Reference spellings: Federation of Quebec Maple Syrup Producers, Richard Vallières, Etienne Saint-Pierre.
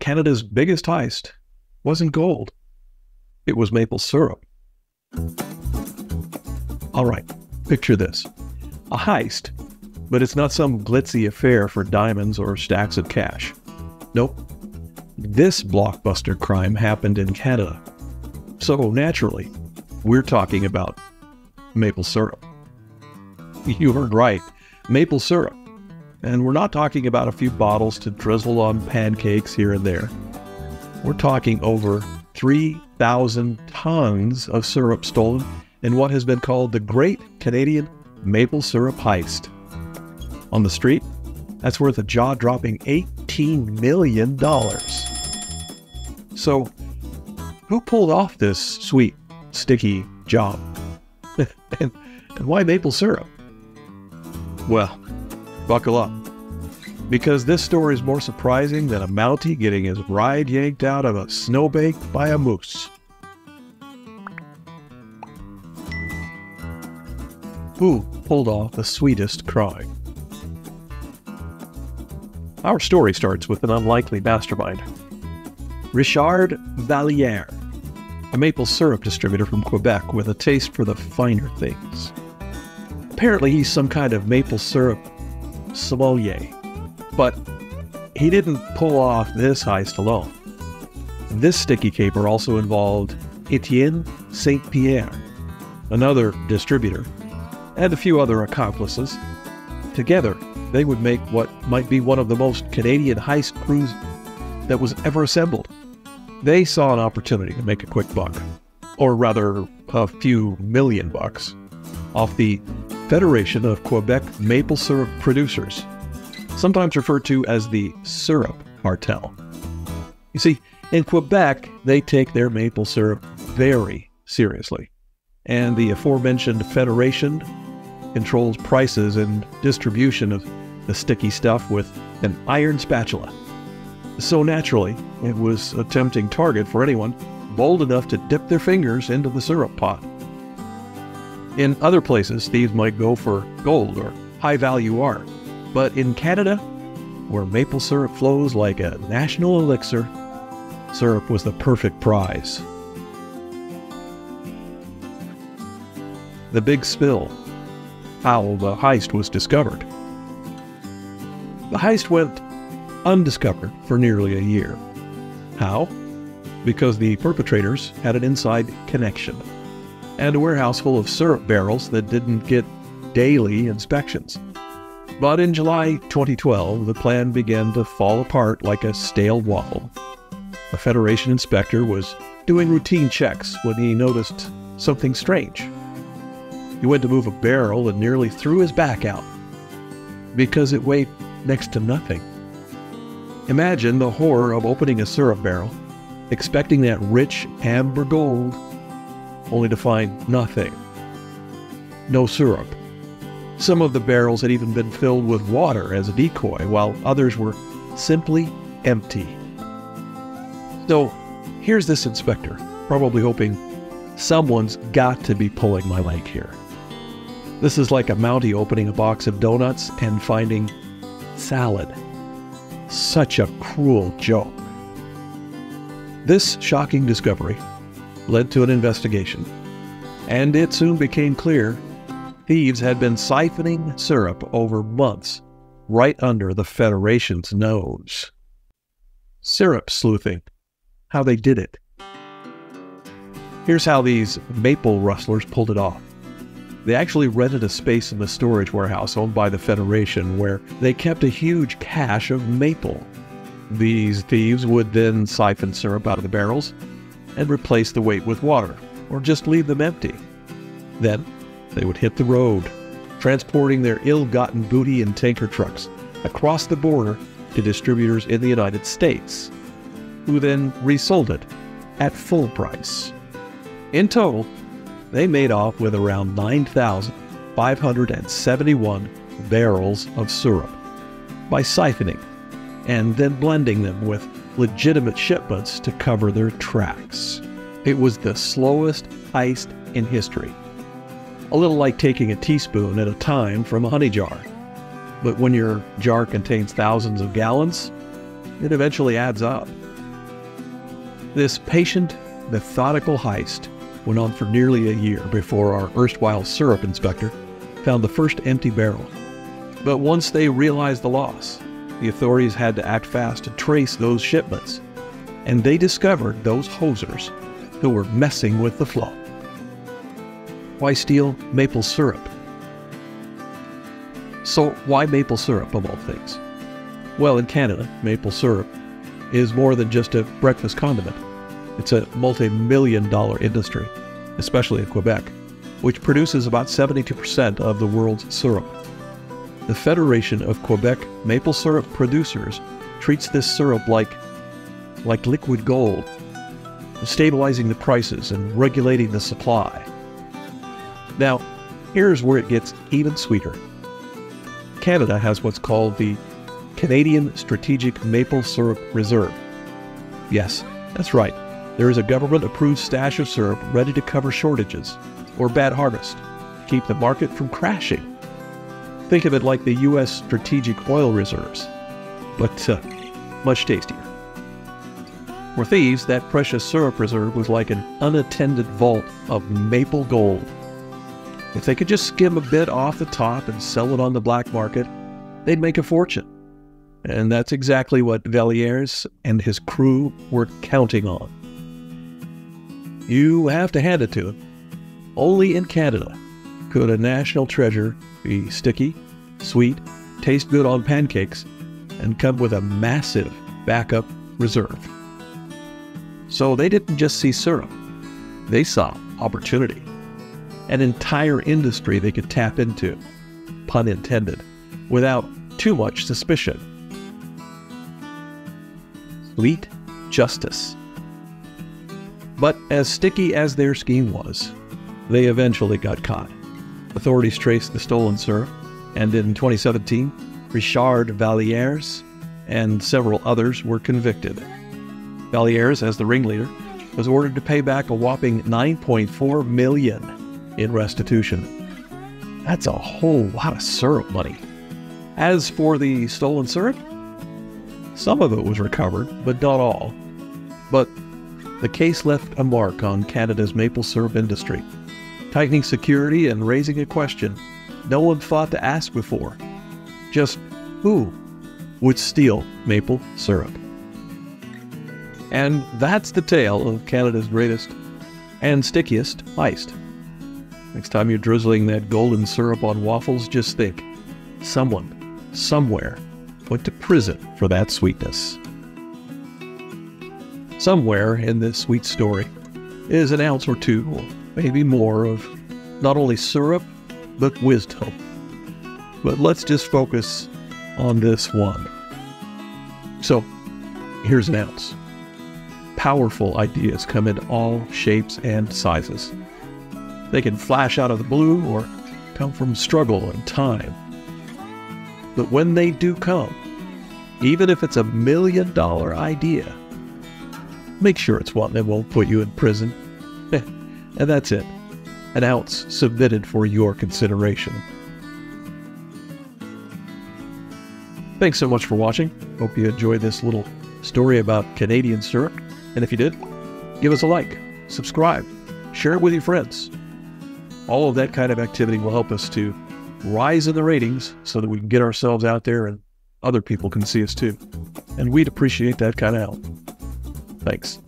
Canada's biggest heist wasn't gold. It was maple syrup. All right, picture this. A heist, but it's not some glitzy affair for diamonds or stacks of cash. Nope. This blockbuster crime happened in Canada. So naturally, we're talking about maple syrup. You heard right, maple syrup. And we're not talking about a few bottles to drizzle on pancakes here and there. We're talking over 3,000 tons of syrup stolen in what has been called the Great Canadian Maple Syrup Heist. On the street, that's worth a jaw-dropping $18 million. So, who pulled off this sweet, sticky job? And why maple syrup? Well, buckle up, because this story is more surprising than a Mountie getting his ride yanked out of a snowbank by a moose. Who pulled off the sweetest crime? Our story starts with an unlikely mastermind. Richard Vallières, a maple syrup distributor from Quebec with a taste for the finer things. Apparently he's some kind of maple syrup sommelier, but he didn't pull off this heist alone. This sticky caper also involved Etienne Saint-Pierre, another distributor, and a few other accomplices. Together, they would make what might be one of the most Canadian heist crews that was ever assembled. They saw an opportunity to make a quick buck, or rather a few million bucks, off the Federation of Quebec Maple Syrup Producers, sometimes referred to as the Syrup Cartel. You see, in Quebec, they take their maple syrup very seriously, and the aforementioned Federation controls prices and distribution of the sticky stuff with an iron spatula. So naturally, it was a tempting target for anyone bold enough to dip their fingers into the syrup pot. In other places, thieves might go for gold or high-value art, but in Canada, where maple syrup flows like a national elixir, syrup was the perfect prize. The big spill. How the heist was discovered. The heist went undiscovered for nearly a year. How? Because the perpetrators had an inside connection and a warehouse full of syrup barrels that didn't get daily inspections. But in July 2012, the plan began to fall apart like a stale waffle. A Federation inspector was doing routine checks when he noticed something strange. He went to move a barrel and nearly threw his back out because it weighed next to nothing. Imagine the horror of opening a syrup barrel, expecting that rich amber gold, only to find nothing. No syrup. Some of the barrels had even been filled with water as a decoy, while others were simply empty. So here's this inspector, probably hoping, someone's got to be pulling my leg here. This is like a Mountie opening a box of donuts and finding salad. Such a cruel joke. This shocking discovery led to an investigation, and it soon became clear thieves had been siphoning syrup over months right under the Federation's nose. Syrup sleuthing, how they did it. Here's how these maple rustlers pulled it off. They actually rented a space in the storage warehouse owned by the Federation where they kept a huge cache of maple. These thieves would then siphon syrup out of the barrels and replace the weight with water, or just leave them empty. Then, they would hit the road, transporting their ill-gotten booty in tanker trucks across the border to distributors in the United States, who then resold it at full price. In total, they made off with around 9,571 barrels of syrup by siphoning and then blending them with legitimate shipments to cover their tracks. It was the slowest heist in history. A little like taking a teaspoon at a time from a honey jar. But when your jar contains thousands of gallons, it eventually adds up. This patient, methodical heist went on for nearly a year before our erstwhile syrup inspector found the first empty barrel. But once they realized the loss, the authorities had to act fast to trace those shipments, and they discovered those hosers who were messing with the flow. Why steal maple syrup? So why maple syrup of all things? Well, in Canada, maple syrup is more than just a breakfast condiment. It's a multi-million-dollar industry, especially in Quebec, which produces about 72% of the world's syrup. The Federation of Quebec Maple Syrup Producers treats this syrup like liquid gold, stabilizing the prices and regulating the supply. Now, here's where it gets even sweeter. Canada has what's called the Canadian Strategic Maple Syrup Reserve. Yes, that's right. There is a government-approved stash of syrup ready to cover shortages or bad harvest to keep the market from crashing. Think of it like the U.S. Strategic Oil Reserves, but much tastier. For thieves, that precious syrup reserve was like an unattended vault of maple gold. If they could just skim a bit off the top and sell it on the black market, they'd make a fortune. And that's exactly what Vallières and his crew were counting on. You have to hand it to him. Only in Canada could a national treasure be sticky, sweet, taste good on pancakes, and come with a massive backup reserve. So they didn't just see syrup, they saw opportunity. An entire industry they could tap into, pun intended, without too much suspicion. Fleet justice. But as sticky as their scheme was, they eventually got caught. Authorities traced the stolen syrup, and in 2017, Richard Vallières and several others were convicted. Vallières, as the ringleader, was ordered to pay back a whopping $9.4 million. in restitution. That's a whole lot of syrup money. As for the stolen syrup, some of it was recovered, but not all. But the case left a mark on Canada's maple syrup industry, tightening security and raising a question no one thought to ask before. Just who would steal maple syrup? And that's the tale of Canada's greatest and stickiest heist. Next time you're drizzling that golden syrup on waffles, just think, someone, somewhere, went to prison for that sweetness. Somewhere in this sweet story is an ounce or two, or maybe more, of not only syrup, but wisdom. But let's just focus on this one. So, here's an ounce. Powerful ideas come in all shapes and sizes. They can flash out of the blue or come from struggle and time. But when they do come, even if it's a $1 million idea, make sure it's one that won't put you in prison. And that's it. An ounce submitted for your consideration. Thanks so much for watching. Hope you enjoyed this little story about Canadian syrup. And if you did, give us a like, subscribe, share it with your friends. All of that kind of activity will help us to rise in the ratings so that we can get ourselves out there and other people can see us too. And we'd appreciate that kind of help. Thanks.